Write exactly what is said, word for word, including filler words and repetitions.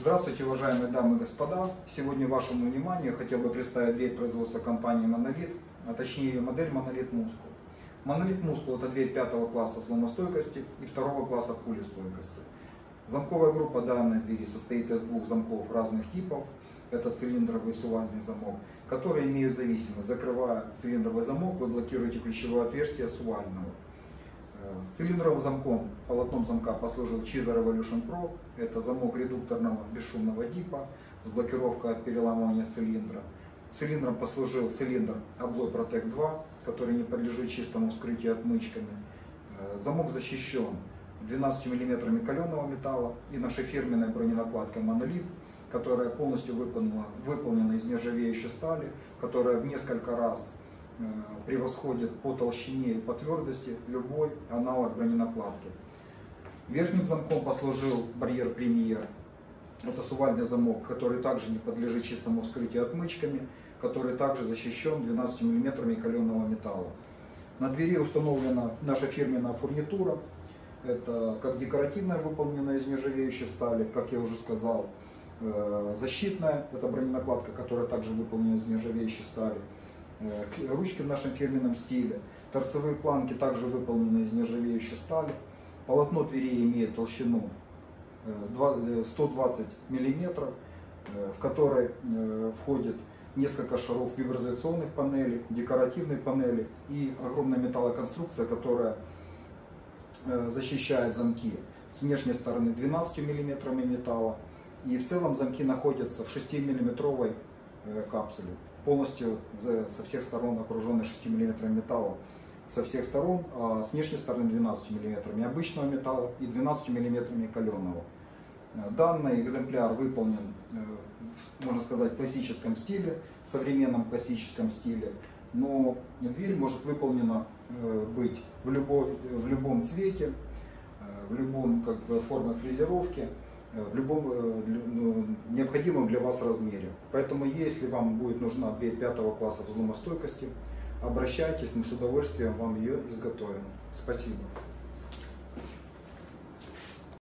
Здравствуйте, уважаемые дамы и господа! Сегодня вашему вниманию хотел бы представить дверь производства компании Monolith, а точнее ее модель Monolith Muscle. Monolith Muscle — это дверь пятого класса взломостойкости и второго класса пулестойкости. Замковая группа данной двери состоит из двух замков разных типов. Это цилиндровый сувальный замок, которые имеют зависимость. Закрывая цилиндровый замок, вы блокируете ключевое отверстие сувального. Цилиндровым замком, полотном замка послужил CISA Revolution про. Это замок редукторного бесшумного типа с блокировкой от переламывания цилиндра. Цилиндром послужил цилиндр ABLOY PROTEC два, который не подлежит чистому вскрытию отмычками. Замок защищен двенадцатью миллиметрами каленого металла и нашей фирменной броненакладкой Monolith, которая полностью выполнена, выполнена из нержавеющей стали, которая в несколько раз превосходит по толщине и по твердости любой аналог броненакладки. Верхним замком послужил барьер премьер. Это сувальный замок, который также не подлежит чистому вскрытию отмычками, который также защищен двенадцатью миллиметрами каленого металла. На двери установлена наша фирменная фурнитура. Это как декоративная, выполненная из нержавеющей стали, как я уже сказал, защитная. Это броненакладка, которая также выполнена из нержавеющей стали. Ручки в нашем фирменном стиле, торцевые планки также выполнены из нержавеющей стали, полотно двери имеет толщину сто двадцать миллиметров, в которой входит несколько шаров виброизоляционных панелей, декоративной панели и огромная металлоконструкция, которая защищает замки с внешней стороны двенадцатью миллиметрами металла, и в целом замки находятся в шестимиллиметровой капсуле, полностью со всех сторон окруженной шестью миллиметрами металла, со всех сторон, а с внешней стороны двенадцатью миллиметрами обычного металла и двенадцатью миллиметрами каленого. Данный экземпляр выполнен, можно сказать, в классическом стиле, в современном классическом стиле, но дверь может выполнена быть в, любой, в любом цвете, в любом как бы, форме фрезеровки, в любом необходимом для вас размере. Поэтому, если вам будет нужна дверь пятого класса взломостойкости, обращайтесь, мы с удовольствием вам ее изготовим. Спасибо.